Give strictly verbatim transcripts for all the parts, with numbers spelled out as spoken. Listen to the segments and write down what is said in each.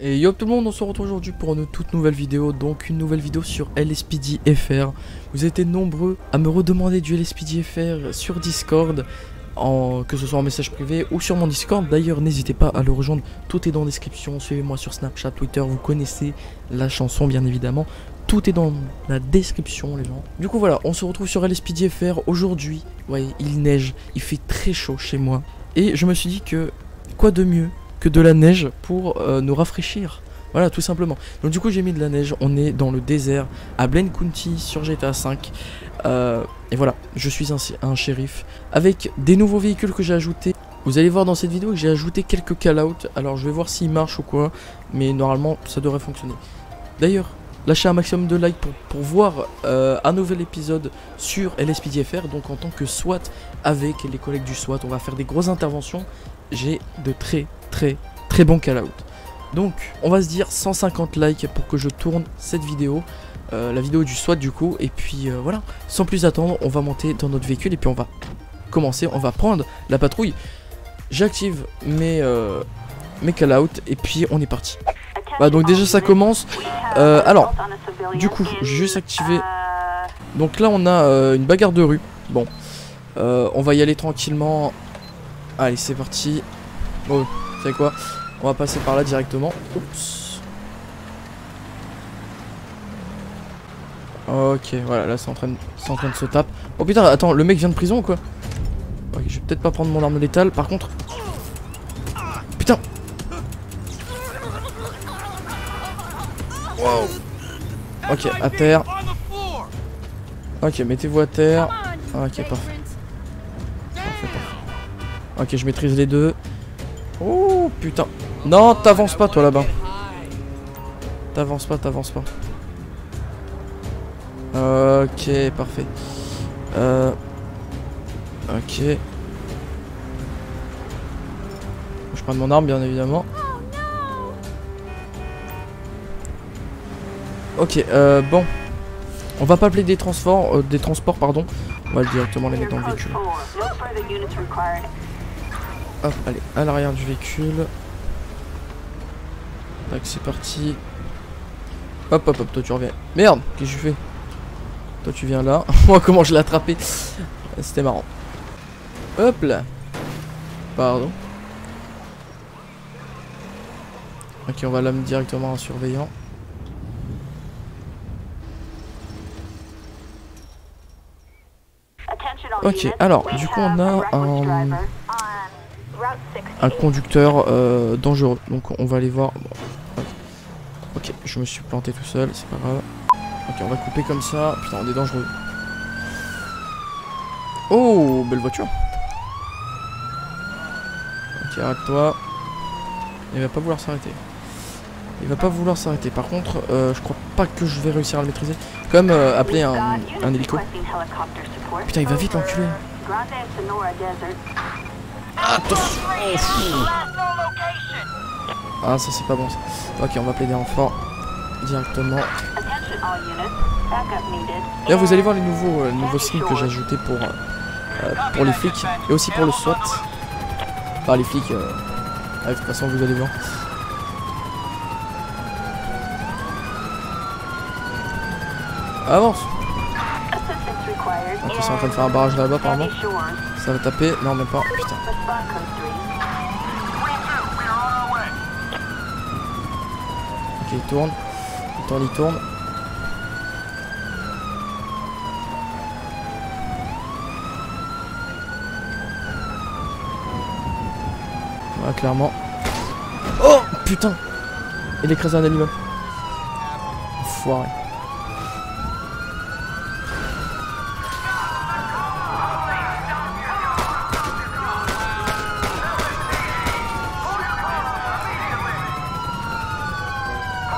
Et yo tout le monde, on se retrouve aujourd'hui pour une toute nouvelle vidéo, donc une nouvelle vidéo sur L S P D F R. Vous étiez nombreux à me redemander du L S P D F R sur Discord, en, que ce soit en message privé ou sur mon Discord. D'ailleurs n'hésitez pas à le rejoindre, tout est dans la description, suivez-moi sur Snapchat, Twitter, vous connaissez la chanson bien évidemment. Tout est dans la description les gens. Du coup voilà, on se retrouve sur L S P D F R aujourd'hui. Vous voyez, il neige, il fait très chaud chez moi. Et je me suis dit que quoi de mieux que de la neige pour euh, nous rafraîchir, voilà tout simplement. Donc du coup j'ai mis de la neige, on est dans le désert à Blaine County sur G T A cinq, euh, et voilà, je suis un, un shérif avec des nouveaux véhicules que j'ai ajoutés. Vous allez voir dans cette vidéo que j'ai ajouté quelques call-out, alors je vais voir s'ils marchent ou quoi, mais normalement ça devrait fonctionner. D'ailleurs lâchez un maximum de likes pour, pour voir euh, un nouvel épisode sur L S P D F R, donc en tant que SWAT avec les collègues du SWAT, on va faire des grosses interventions. J'ai de très très très bons call-out. Donc on va se dire cent cinquante likes pour que je tourne cette vidéo, euh, la vidéo du SWAT du coup. Et puis euh, voilà, sans plus attendre, on va monter dans notre véhicule et puis on va commencer, on va prendre la patrouille. J'active mes, euh, mes call-out et puis on est parti. Bah donc déjà ça commence. Euh, alors du coup j'ai juste activé. Donc là on a euh, une bagarre de rue. Bon euh, on va y aller tranquillement. Allez c'est parti. Bon vous savez quoi, on va passer par là directement. Oups. Ok voilà, là c'est en train de, c'est en train de se taper. Oh putain attends, le mec vient de prison ou quoi? Ok, je vais peut-être pas prendre mon arme létale par contre. Putain. Wow. Ok, à terre. Ok, mettez-vous à terre. Ok, parfait. Parfait, parfait. Ok, je maîtrise les deux. Oh putain. Non, t'avances pas toi là-bas. T'avances pas, t'avances pas. Ok, parfait. Euh... Ok. Je prends mon arme bien évidemment. Ok, euh, bon, on va pas appeler des transports, euh, des transports pardon, on va directement les mettre dans le véhicule. Hop, allez, à l'arrière du véhicule. Tac, c'est parti. Hop, hop, hop, toi tu reviens. Merde, qu'est-ce que je fais? Toi tu viens là. Moi comment je l'ai attrapé? C'était marrant. Hop là. Pardon. Ok, on va l'amener directement à un surveillant. Ok, alors du coup on a un, un conducteur euh, dangereux, donc on va aller voir. Bon, ouais. Ok, je me suis planté tout seul, c'est pas grave. Ok, on va couper comme ça. Putain, on est dangereux. Oh, belle voiture. Ok, arrête-toi. Il va pas vouloir s'arrêter. Il va pas vouloir s'arrêter. Par contre, euh, je crois pas que je vais réussir à le maîtriser. Comme euh, appeler un, un hélico. Putain, il va vite l'enculé. Attention. Ah, ça c'est pas bon ça. Ok, on va appeler des renforts directement. Là, vous allez voir les nouveaux, euh, nouveaux signes que j'ai ajoutés pour, euh, pour les flics et aussi pour le SWAT. Enfin, les flics, euh, de toute façon, vous allez voir. Avance. Ok, ils sont en train de faire un barrage là-bas apparemment. Ça va taper, non même pas, putain. Ok, il tourne, il tourne, il tourne. Ouais, clairement. Oh putain, il écrase un animal. Enfoiré.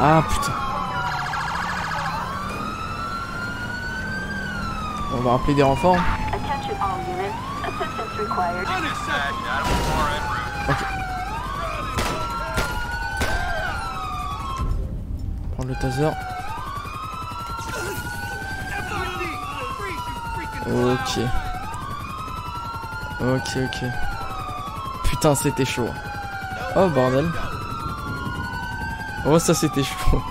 Ah putain. On va rappeler des renforts. Ok. Prendre le taser. Ok. Ok, ok. Putain, c'était chaud. Oh bordel. Oh, ça c'était chaud.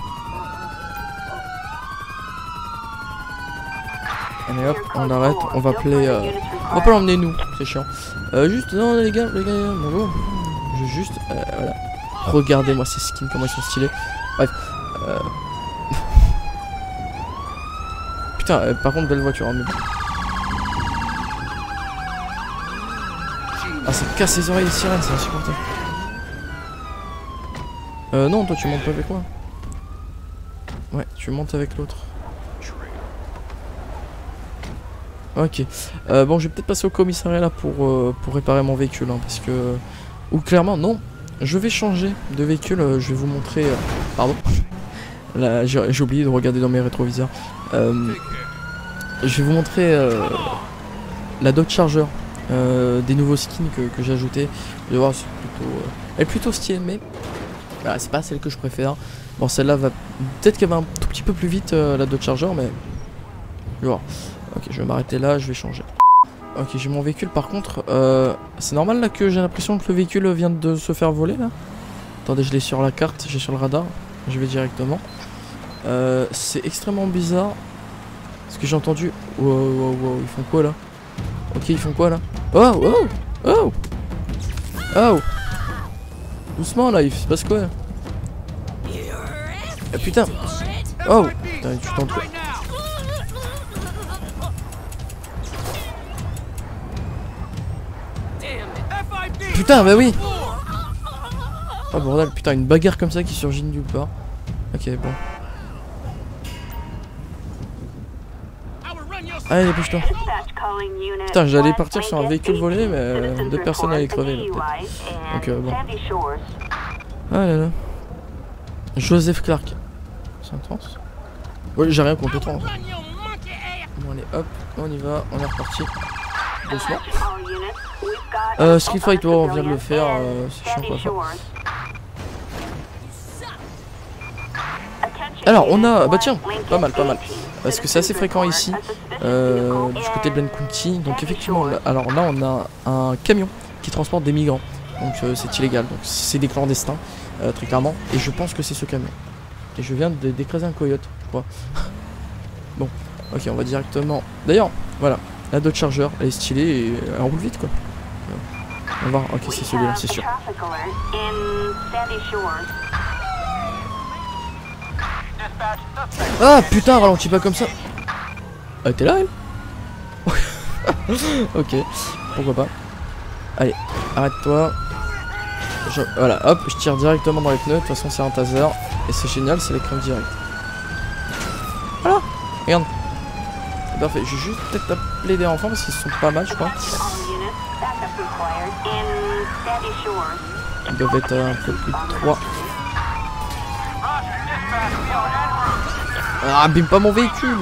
Allez hop, on arrête, on va appeler... Euh... On va pas l'emmener nous, c'est chiant. Euh, juste, non les gars, les gars, bonjour. Je vais juste, euh, voilà. Regardez-moi ces skins, comment ils sont stylés. Bref. Euh... Putain, euh, par contre, belle voiture. Hein, mais... Ah, ça casse les oreilles les sirènes, c'est insupportable. Euh, non, toi tu montes pas avec moi. Ouais, tu montes avec l'autre. Ok. Euh, bon, je vais peut-être passer au commissariat là pour, euh, pour réparer mon véhicule. Hein, parce que. Ou clairement, non. Je vais changer de véhicule. Euh, je vais vous montrer. Euh... Pardon. Là, j'ai oublié de regarder dans mes rétroviseurs. Euh, je vais vous montrer euh, la Dodge Charger. Euh, des nouveaux skins que, que j'ai ajoutés. Vous allez voir, c'est plutôt. Euh... Elle est plutôt stylée, mais. Voilà, c'est pas celle que je préfère. Bon, celle-là va. Peut-être qu'elle va un tout petit peu plus vite, euh, la Dodge Charger, mais. Vous allez voir. Ok, je vais m'arrêter là, je vais changer. Ok, j'ai mon véhicule, par contre, euh, c'est normal là que j'ai l'impression que le véhicule vient de se faire voler là. Attendez, je l'ai sur la carte, j'ai sur le radar, je vais directement. Euh, c'est extrêmement bizarre, parce que j'ai entendu... Wow, wow, wow, ils font quoi là? Ok, ils font quoi là? Oh, oh, oh, oh. Doucement là, il se passe quoi là? Ah putain. Oh, putain, tu t'en trouves. Putain, bah oui. Oh bordel, putain, une bagarre comme ça qui surgit de nulle part. Ok, bon. Allez, dépêche-toi. Putain, j'allais partir sur un véhicule volé, mais euh, deux personnes allaient crever, là, peut-être. Donc, euh, bon. Ah là là. Joseph Clark. C'est intense. Ouais, j'ai rien contre toi. Hein. Bon, allez, hop, on y va, on est reparti. Doucement. Euh, Street Fighter, on vient de le faire, euh, c'est chiant quoi. Alors, on a, bah tiens, pas mal, pas mal. Parce que c'est assez fréquent ici, euh, du côté de Blaine County. Donc effectivement, là, alors là on a un camion qui transporte des migrants. Donc euh, c'est illégal, donc c'est des clandestins, euh, très clairement. Et je pense que c'est ce camion. Et je viens d'écraser un coyote, je crois. Bon, ok, on va directement... D'ailleurs, voilà, la Dodge Charger, elle est stylée et elle roule vite quoi. On va voir, ok, c'est celui-là, c'est sûr. Ah putain, ralentis pas comme ça. Ah, t'es là, elle. Ok, pourquoi pas. Allez, arrête-toi. Je... Voilà, hop, je tire directement dans les pneus. De toute façon, c'est un taser. Et c'est génial, c'est l'écran direct. Voilà, regarde. Parfait, je vais juste peut-être appeler des enfants parce qu'ils sont pas mal, je crois. Ils doivent être un peu plus de trois. Ah, abîme pas mon véhicule!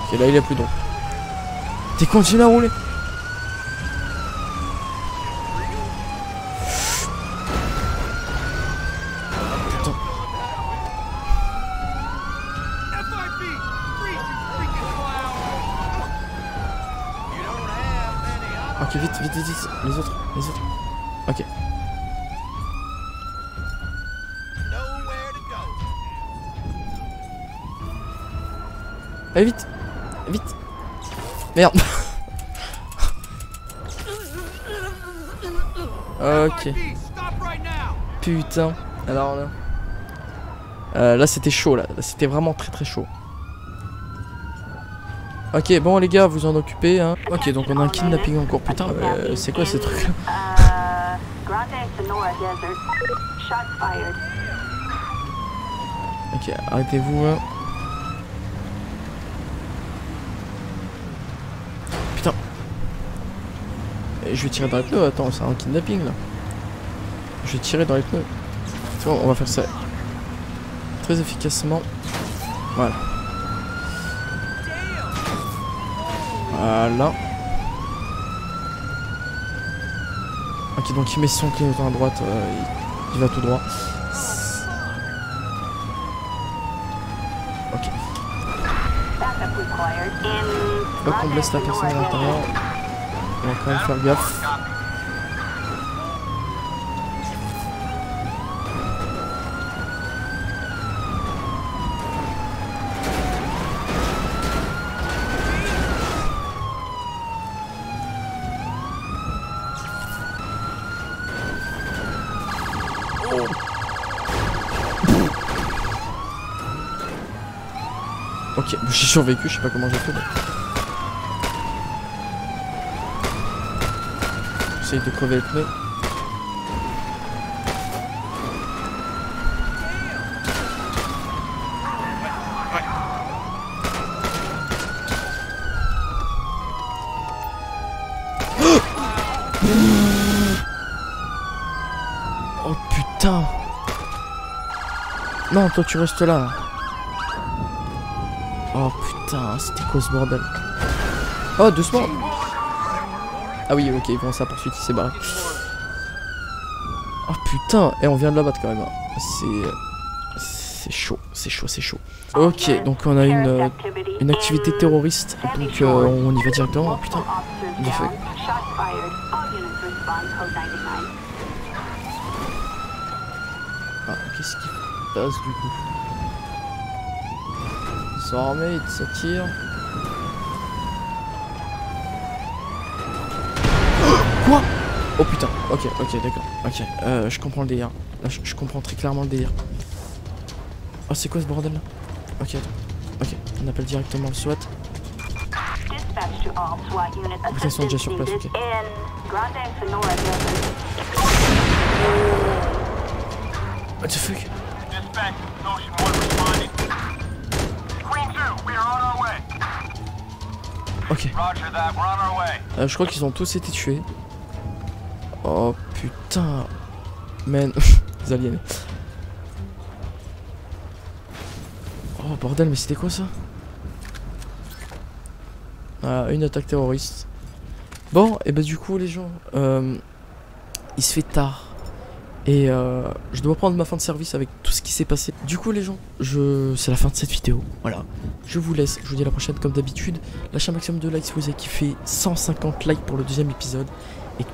Ok, là il est plus drôle. T'es continué à rouler! Ok, vite, vite, vite, vite, les autres, les autres. Ok. Allez, vite, vite. Merde. Ok. Putain. Alors là. Euh, là, c'était chaud, là. Là c'était vraiment très, très chaud. Ok, bon les gars, vous en occupez, hein. Ok, donc on a un kidnapping en cours. Putain, euh, c'est quoi ces trucs? Ok, arrêtez-vous, hein. Putain. Je vais tirer dans les pneus, attends, c'est un kidnapping là. Je vais tirer dans les pneus. C'est bon, on va faire ça très efficacement. Voilà. Voilà. Ok, donc il met son clignotant à droite, euh, il, il va tout droit. Ok. Hop, on blesse la personne à l'intérieur. On va quand même faire gaffe. Ok, j'ai survécu, je sais pas comment j'ai fait. Mais... j'essaye de crever le pneu. Oh putain. Non, toi tu restes là. Oh putain, c'était quoi ce bordel? Oh, doucement. Ah oui, ok, ils vont ça poursuite, il s'est barré. Oh putain, et on vient de la battre quand même. C'est... c'est chaud, c'est chaud, c'est chaud. Ok, donc on a une, une activité terroriste, donc euh, on y va directement. Oh putain, il est fait. Ah, qu'est-ce qui passe du coup? Ils sont armés, ils s'attirent. Quoi? Oh putain, ok, ok, d'accord. Ok, euh, je comprends le délire. Là, je, je comprends très clairement le délire. Oh, c'est quoi ce bordel là? Ok, attends. Ok, on appelle directement le SWAT. Oh, putain, ils sont déjà sur place, ok. What the fuck? Ok. Euh, je crois qu'ils ont tous été tués. Oh putain. Man. Les aliens. Oh bordel, mais c'était quoi ça? Voilà, une attaque terroriste. Bon, et bah du coup les gens, euh, il se fait tard. Et euh, je dois prendre ma fin de service avec tout ce qui s'est passé. Du coup les gens, je... c'est la fin de cette vidéo. Voilà, je vous laisse, je vous dis à la prochaine comme d'habitude. Lâchez un maximum de likes si vous avez kiffé. cent cinquante likes pour le deuxième épisode. Et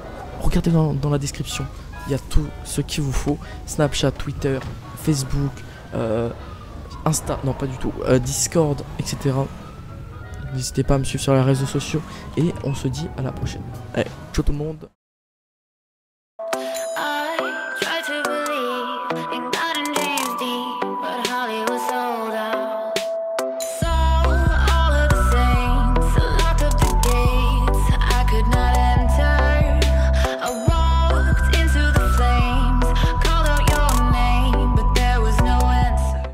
regardez dans, dans la description, il y a tout ce qu'il vous faut. Snapchat, Twitter, Facebook, euh, Insta, non pas du tout, euh, Discord, et cetera. N'hésitez pas à me suivre sur les réseaux sociaux. Et on se dit à la prochaine. Allez, ciao tout le monde.